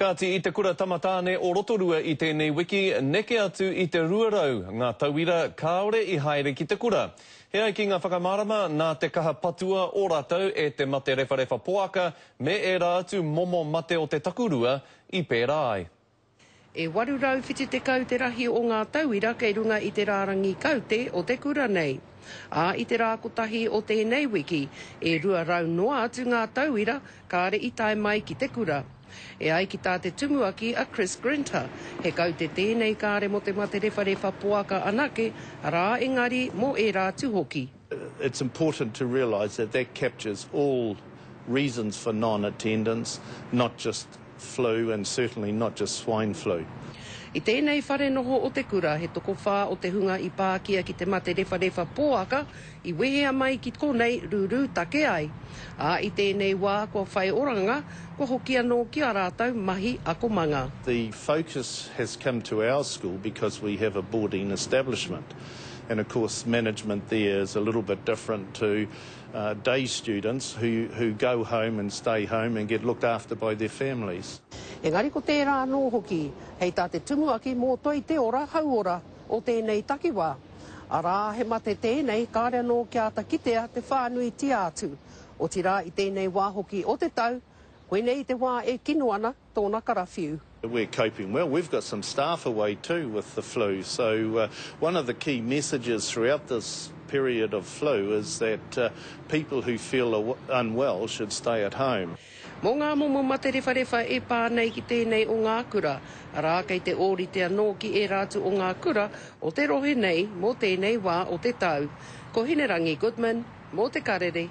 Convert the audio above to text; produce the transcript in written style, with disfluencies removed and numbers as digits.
Kāti I te kura tamatāne o Rotorua I tēnei wiki, neke atu I te ruarau, ngā tauira kāore I haere ki te kura. Hea ki ngā whakamārama, nā te kaha patua o rātou e te mate rewharewa poaka, me e rā atu momo mate o te takurua I pērā ai. E warurau whititekau te rahi o ngā tauira kei runga I te rārangi kaute o te kura nei. A I te rākotahi o tēnei wiki, e ruarau noa atu ngā tauira kāre I tae mai ki te kura. E ai ki tā te tumuaki a Chris Grinter, he kaute tēnei kāre mo te mate rewharewa poaka anake, rā engari mo e rātu hoki. It's important to realise that captures all reasons for non-attendance, not just flu and certainly not just swine flu. I tēnei whare noho o te kura, he toko whā o te hunga I Pākia ki te mate rewharewa pōaka, I wehea mai ki konei rūrū take ai. A I tēnei wā kua whai oranga, kua hoki anō ki a rātou mahi a komanga. The focus has come to our school because we have a boarding establishment. And of course management there is a little bit different to day students who go home and stay home and get looked after by their families. Engari ko tērā nō hoki, hei tā te tumuaki mō toi te ora hauora o tēnei takiwā. Arā he mate tēnei kāre anō kia takitea te whānui tiātu. O tirā I tēnei wā hoki o te tau, koenei te wā e kino ana tōna karawhiu. We're coping well. We've got some staff away too with the flu. So one of the key messages throughout this period of flu is that people who feel unwell should stay at home. Mō ngā momo mate rewharewa e pānei ki tēnei o ngā kura. Arā kei te ōrite anō ki e rātu o ngā kura o te rohe nei mō tēnei wā o te tau. Kohine Rangi Goodman, mō Te Karere.